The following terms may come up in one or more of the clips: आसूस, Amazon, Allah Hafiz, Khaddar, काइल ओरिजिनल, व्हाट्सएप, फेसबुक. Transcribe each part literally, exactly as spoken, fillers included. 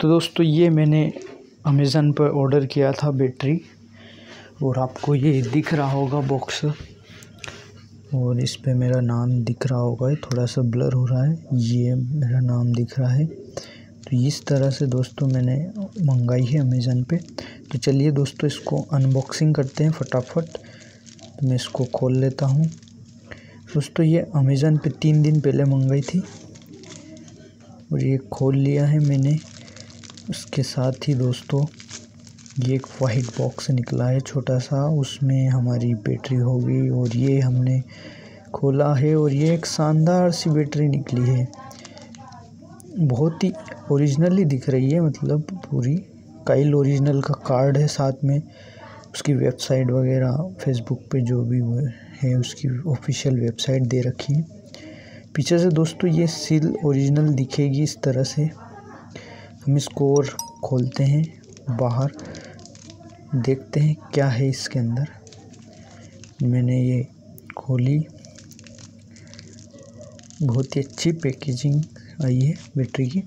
तो दोस्तों ये मैंने अमेज़न पर ऑर्डर किया था बैटरी, और आपको ये दिख रहा होगा बॉक्स, और इस पे मेरा नाम दिख रहा होगा, थोड़ा सा ब्लर हो रहा है, ये मेरा नाम दिख रहा है। तो इस तरह से दोस्तों मैंने मंगाई है अमेज़न पे। तो चलिए दोस्तों इसको अनबॉक्सिंग करते हैं फटाफट। तो मैं इसको खोल लेता हूँ। दोस्तों ये अमेज़न पे तीन दिन पहले मंगाई थी और ये खोल लिया है मैंने। उसके साथ ही दोस्तों ये एक वाइट बॉक्स निकला है छोटा सा, उसमें हमारी बैटरी होगी, और ये हमने खोला है और ये एक शानदार सी बैटरी निकली है, बहुत ही ओरिजिनली दिख रही है, मतलब पूरी काइल ओरिजिनल का कार्ड है साथ में, उसकी वेबसाइट वगैरह फेसबुक पे जो भी है उसकी ऑफिशियल वेबसाइट दे रखी है। पीछे से दोस्तों ये सील ओरिजिनल दिखेगी इस तरह से। हम इसको और खोलते हैं, बाहर देखते हैं क्या है इसके अंदर। मैंने ये खोली, बहुत ही अच्छी पैकेजिंग आई है बैटरी की।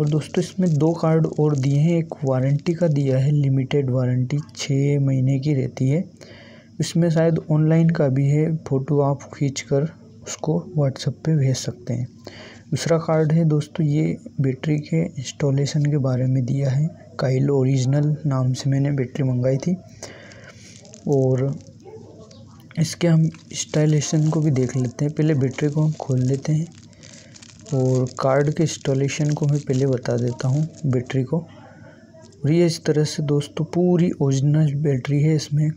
और दोस्तों इसमें दो कार्ड और दिए हैं, एक वारंटी का दिया है, लिमिटेड वारंटी छः महीने की रहती है। इसमें शायद ऑनलाइन का भी है, फ़ोटो आप खींचकर उसको व्हाट्सएप पे भेज सकते हैं। दूसरा कार्ड है दोस्तों ये बैटरी के इंस्टॉलेशन के बारे में दिया है, काइल ओरिजिनल नाम से मैंने बैटरी मंगाई थी। और इसके हम इंस्टॉलेशन को भी देख लेते हैं, पहले बैटरी को हम खोल लेते हैं और कार्ड के इंस्टॉलेशन को मैं पहले बता देता हूँ बैटरी को। और ये इस तरह से दोस्तों पूरी ओरिजिनल बैटरी है, इसमें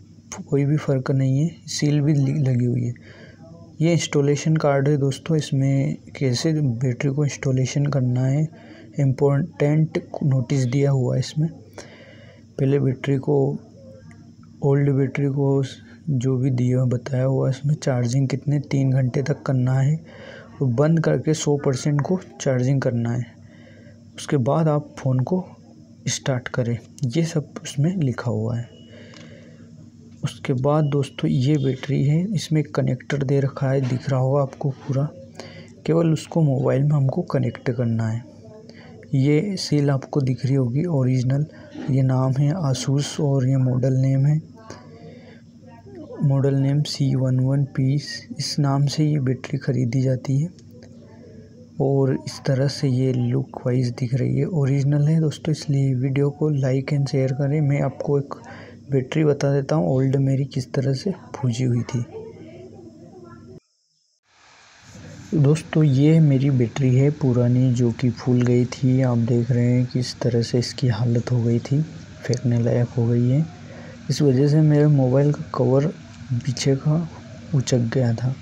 कोई भी फ़र्क नहीं है, सील भी लगी हुई है। ये इंस्टॉलेशन कार्ड है दोस्तों, इसमें कैसे बैटरी को इंस्टॉलेशन करना है इम्पोर्टेंट नोटिस दिया हुआ है इसमें। पहले बैटरी को, ओल्ड बैटरी को जो भी दिया बताया हुआ इसमें, चार्जिंग कितने तीन घंटे तक करना है और बंद करके सौ परसेंट को चार्जिंग करना है, उसके बाद आप फ़ोन को स्टार्ट करें, ये सब उसमें लिखा हुआ है। उसके बाद दोस्तों ये बैटरी है, इसमें कनेक्टर दे रखा है, दिख रहा होगा आपको पूरा, केवल उसको मोबाइल में हमको कनेक्ट करना है। ये सील आपको दिख रही होगी ओरिजिनल, ये नाम है आसूस और ये मॉडल नेम है, model name C one one P, इस नाम से ये बैटरी ख़रीदी जाती है। और इस तरह से ये लुक वाइज दिख रही है, ओरिजिनल है दोस्तों, इसलिए वीडियो को लाइक एंड शेयर करें। मैं आपको एक बैटरी बता देता हूँ ओल्ड मेरी किस तरह से फूजी हुई थी। दोस्तों ये मेरी बैटरी है पुरानी जो कि फूल गई थी, आप देख रहे हैं किस तरह से इसकी हालत हो गई थी, फेंकने लायक हो गई है। इस वजह से मेरे मोबाइल का कवर पीछे का उचक गया था,